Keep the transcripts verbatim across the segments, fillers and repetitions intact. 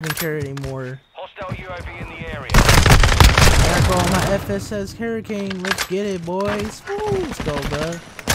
Didn't carry anymore. Hostile U A V in the area. Back on my F S S Hurricane. Let's get it, boys. Woo, let's go, bud. What's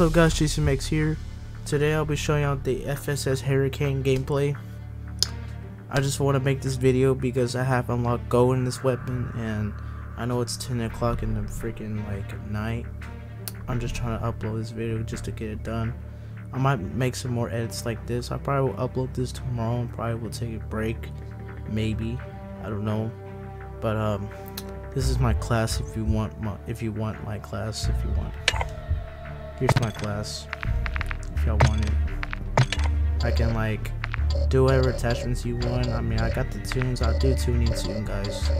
up, guys? G C M X here. Today I'll be showing out the F S S Hurricane gameplay. I just want to make this video because I have unlocked gold in this weapon, and I know it's ten o'clock in the freaking like night. I'm just trying to upload this video just to get it done. I might make some more edits like this. I probably will upload this tomorrow and probably will take a break. Maybe. I don't know. But um this is my class if you want my if you want my class if you want. Here's my class. If y'all want it. I can like do whatever attachments you want. I mean, I got the tunes, I'll do tuning soon, guys.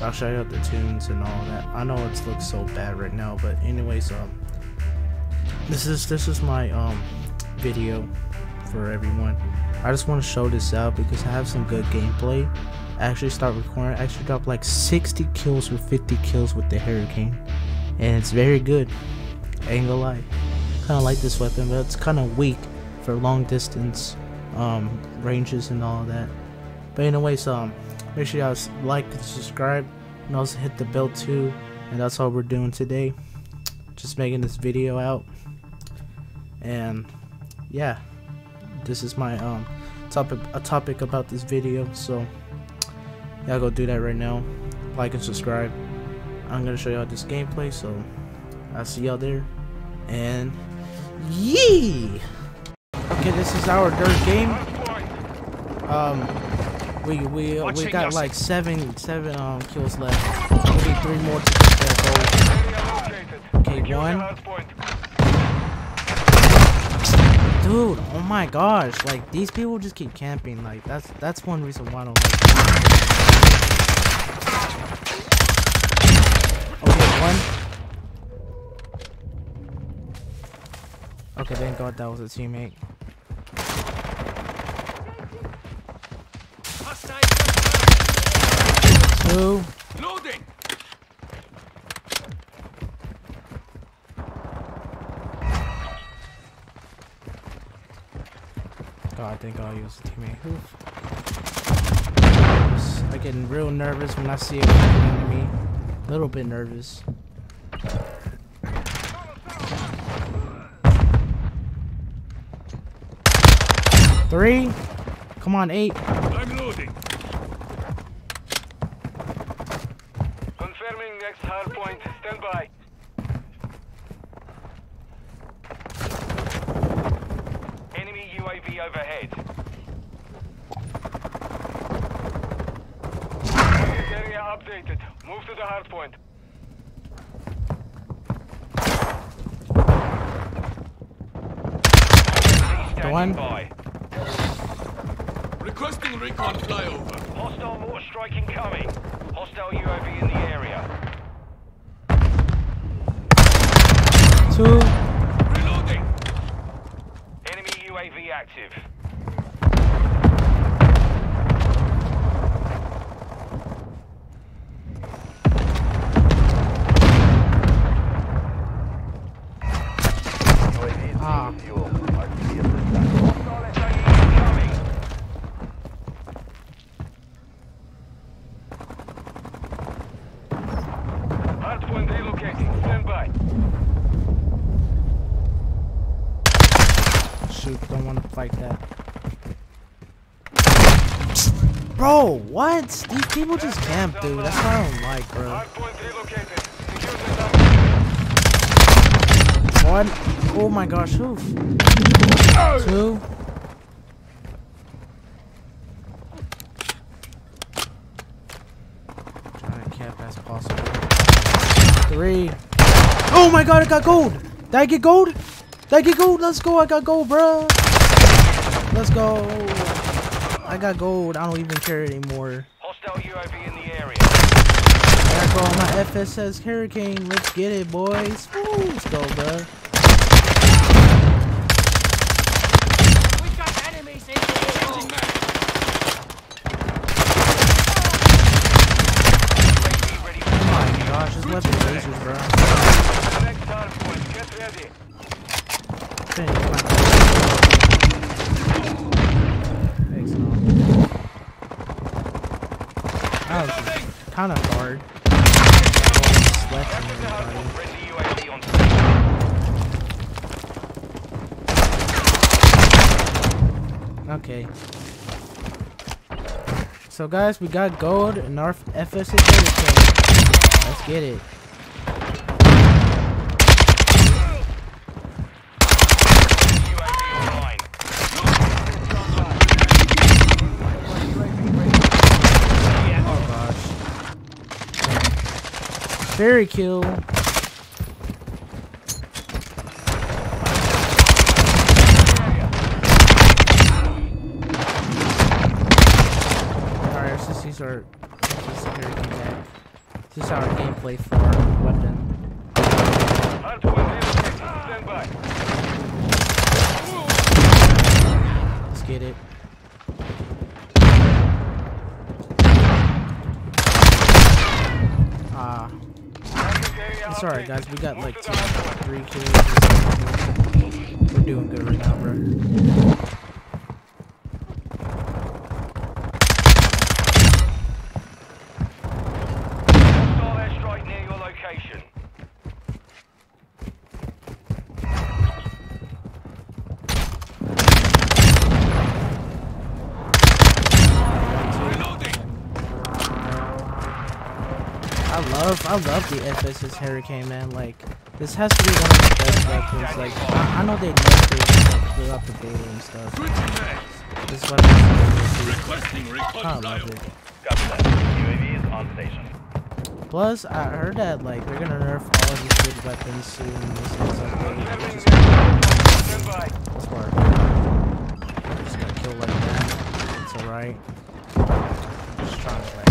I'll show you the tunes and all that. I know it looks so bad right now, but anyways, um This is this is my um video for everyone. I just want to show this out because I have some good gameplay. I actually start recording. I actually dropped like sixty kills or fifty kills with the Hurricane, and it's very good. I ain't gonna lie. Kind of like this weapon, but it's kind of weak for long distance um ranges and all that. But anyways, um, make sure y'all like and subscribe, and also hit the bell too. And that's all we're doing today. Just making this video out. And yeah, this is my um topic a topic about this video, so y'all go do that right now. Like and subscribe. I'm gonna show y'all this gameplay, so I'll see y'all there. And yee! Okay, this is our dirt game. Um we we uh, we got like seven seven um kills left. We need three more to get that goal. Okay, one. Dude, oh my gosh, like these people just keep camping, like that's that's one reason why I don't like them. Okay, one. Okay, thank God that was a teammate. Two. God, thank God he was a teammate. Oof. I'm getting real nervous when I see it coming to me. A little bit nervous. Three. Come on, eight. I'm loading. Confirming next hard point. Stand by. U A V overhead. Area updated. Move to the hard point. The one. By. Requesting recon flyover. Hostile mortar strike incoming. Hostile U A V in the area. Two. U A V active. U A V is ah. Being fueled. R C B is coming. Hardpoint relocating. Stand by. Shoot, don't want to fight that. Bro, what? These people just camp, dude. That's what I don't like, bro. One. Oh my gosh, oof. Two. Trying to camp as possible. Three. Oh my god, I got gold! Did I get gold? I get gold, let's go, I got gold, bro. Let's go. I got gold, I don't even care anymore. Hostile U A V in the area. Back for all my F S S Hurricane. Let's get it, boys. Woo, let's go, bud. Kind of hard. Okay. So guys, we got gold and our F S S Hurricane. Let's get it. Very kill. Alright, since these are security back. This is our gameplay for our weapon. Let's get it. Ah. Sorry guys, we got like two, three kills. We're doing good right now, bro. Hostile airstrike near your location. I love, I love the F S S Hurricane, man. Like, this has to be one of the best weapons. Like, I, I know they love to like, fill up the data and stuff. This weapon is I love it. Plus, I heard that like they're gonna nerf all these good weapons soon. This is like, just smart. I'm just gonna kill like that. It's alright. Just trying to. Like,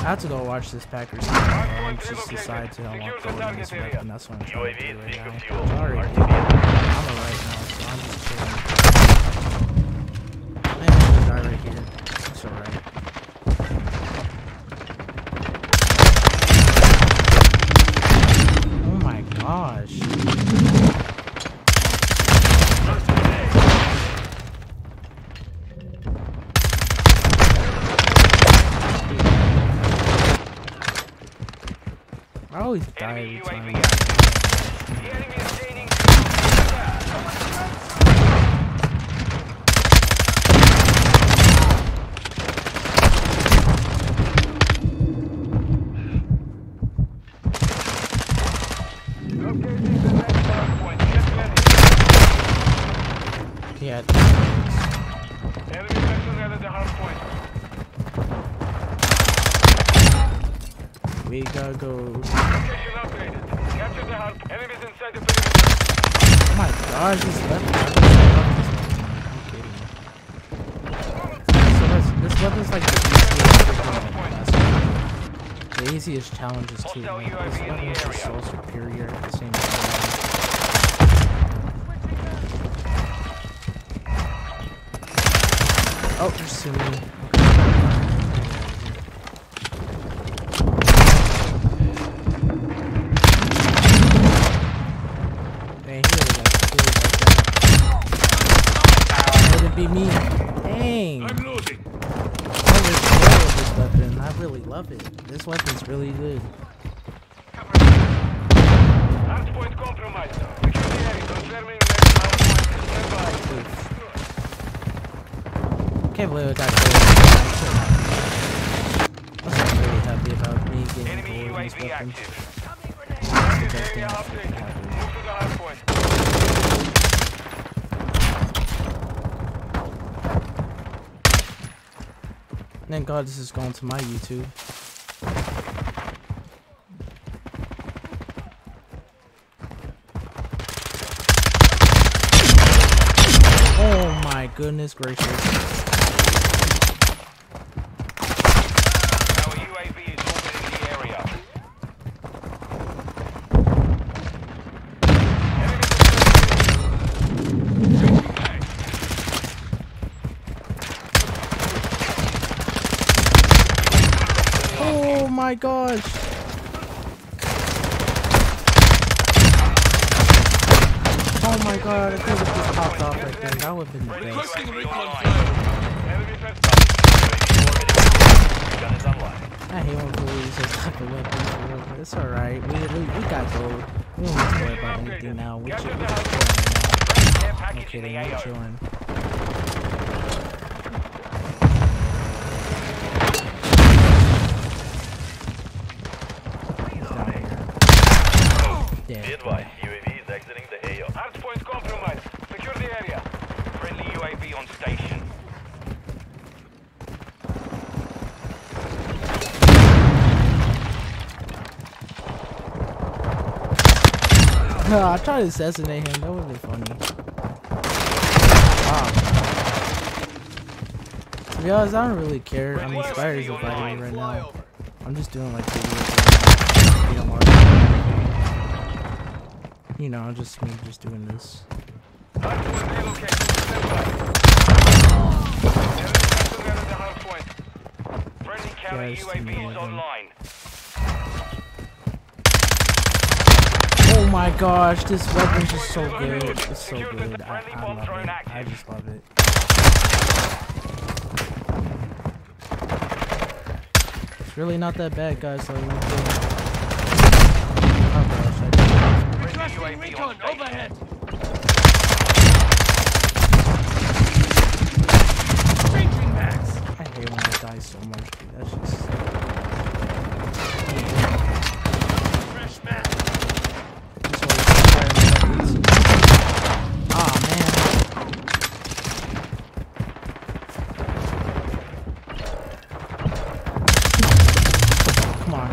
I have to go watch this Packers game. I just decided to unlock the this weapon. That's what I'm trying to do right now. Sorry, I'm alright now, so I'm just chilling. I'm gonna die right here. It's alright. Oh my gosh. I always die every time. Yeah. We gotta go. Oh my gosh, this weapon. I'm kidding. So this, this weapon's like the easiest the easiest challenge is too. This weapon is just so superior at the same time. Oh, there's too many. Me. Dang. I'm losing. I love this weapon. I really love it. This weapon's really good. Can't believe I got gold. I'm really happy about me getting gold in this weapon. That's the best thing that's really happened. Thank God this is going to my YouTube. Oh my goodness gracious. my gosh! Oh my god, I could have just popped off right there. That would have been the best. I hate when police just have the weapons. It's alright. We, we, we got gold. We don't have to worry about anything now. We should be chilling. No kidding, we're chilling. Be advised, U A V is exiting the A O. Arch point compromised. Secure the area. Friendly U A V on station. No, I tried to assassinate him. That would be funny. Wow. To be honest, I don't really care. I'm inspired as a fighter right now. I'm just doing like the You know, I'm just me just doing this. Oh my gosh, this weapon is just so good. It's so good. I, I love it. I just love it. It's really not that bad, guys. So recon overhead. Changing max. I hate when I die so much. Dude. That's just fresh map. Ah man. Come on.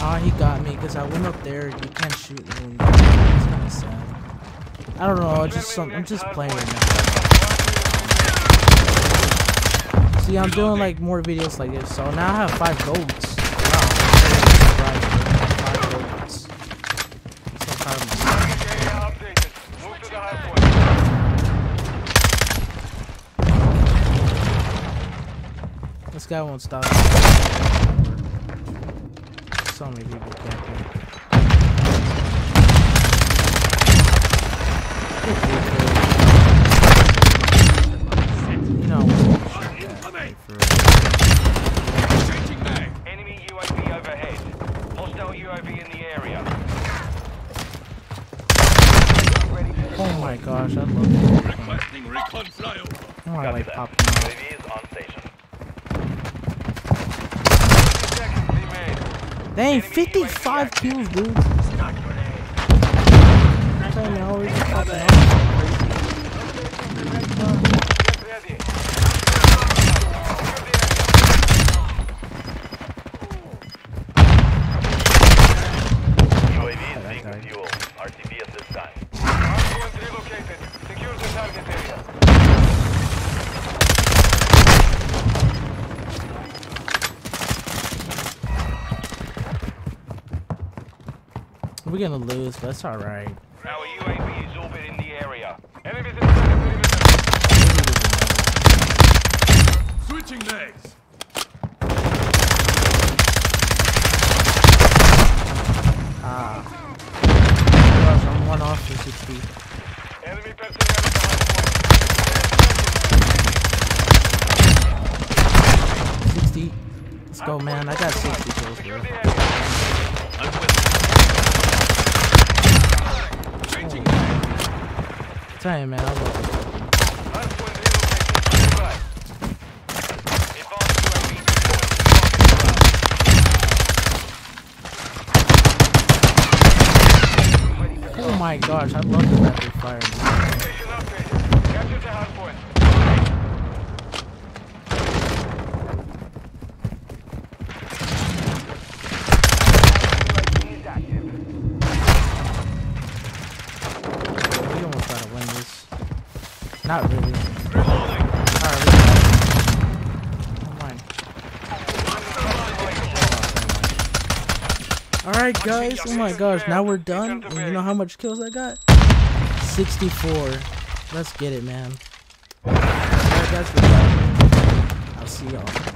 Ah, he got me because I went up there. You can't shoot me. It's kind of sad. I don't know. I just some, I'm just playing right now. See, I'm doing like more videos like this. So now I have five golds. Wow. Five golds. So proud of myself. This guy won't stop me. So many people can't do it. No, changing mag. Enemy U A V overhead. Hostile U A V in the area. Oh my gosh, I love it. Requesting recon flyover. Oh, I like popping up. U A V is on station. Dang, fifty-five kills, dude. U A V is being refueled. R C B at this time. R C one relocated. Secure the target area. We're gonna lose, but that's alright. Our U A V is orbiting the area. Enemies in the area. Switching legs. Ah. Gosh, I'm one off for sixty. Enemy person at the high point. sixty. Let's go, man. I got sixty kills, bro. Damn, man, I love it. Oh my gosh, I love the rapid fire. Not really. Alright, we got it. Alright guys, oh my gosh, now we're done. And you know how much kills I got? sixty-four. Let's get it, man. Alright guys, we're done. I'll see y'all.